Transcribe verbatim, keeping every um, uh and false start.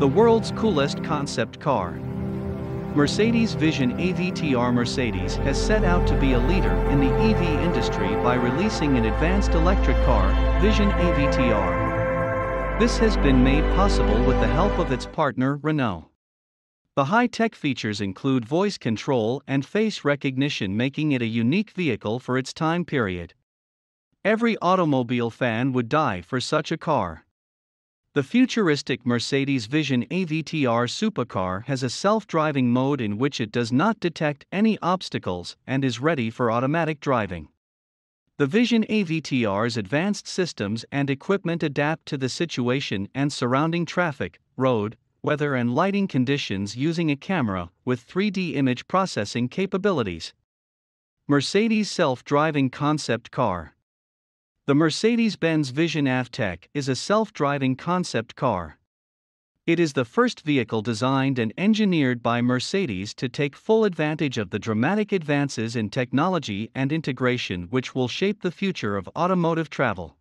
The world's coolest concept car. Mercedes Vision A V T R. Mercedes has set out to be a leader in the E V industry by releasing an advanced electric car, Vision A V T R. This has been made possible with the help of its partner Renault. The high-tech features include voice control and face recognition, making it a unique vehicle for its time period. Every automobile fan would die for such a car. The futuristic Mercedes Vision A V T R supercar has a self-driving mode in which it does not detect any obstacles and is ready for automatic driving. The Vision A V T R's advanced systems and equipment adapt to the situation and surrounding traffic, road, weather and lighting conditions using a camera with three D image processing capabilities. Mercedes self-driving concept car. The Mercedes-Benz Vision A V T R is a self-driving concept car. It is the first vehicle designed and engineered by Mercedes to take full advantage of the dramatic advances in technology and integration which will shape the future of automotive travel.